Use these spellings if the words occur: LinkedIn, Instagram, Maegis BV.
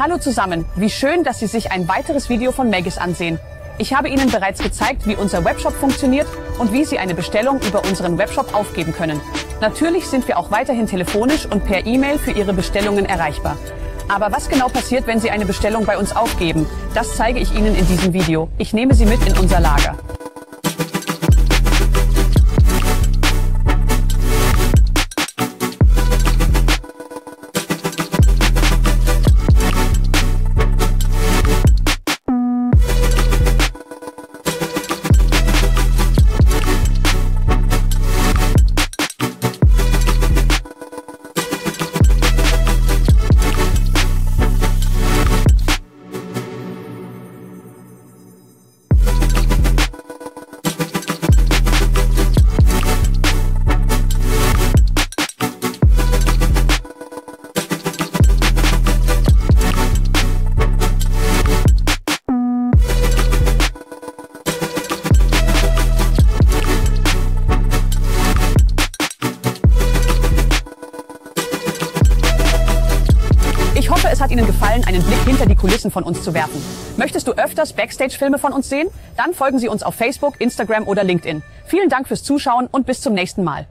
Hallo zusammen, wie schön, dass Sie sich ein weiteres Video von Maegis ansehen. Ich habe Ihnen bereits gezeigt, wie unser Webshop funktioniert und wie Sie eine Bestellung über unseren Webshop aufgeben können. Natürlich sind wir auch weiterhin telefonisch und per E-Mail für Ihre Bestellungen erreichbar. Aber was genau passiert, wenn Sie eine Bestellung bei uns aufgeben? Das zeige ich Ihnen in diesem Video. Ich nehme Sie mit in unser Lager. Ich hoffe, es hat Ihnen gefallen, einen Blick hinter die Kulissen von uns zu werfen. Möchtest du öfters Backstage-Filme von uns sehen? Dann folgen Sie uns auf Facebook, Instagram oder LinkedIn. Vielen Dank fürs Zuschauen und bis zum nächsten Mal.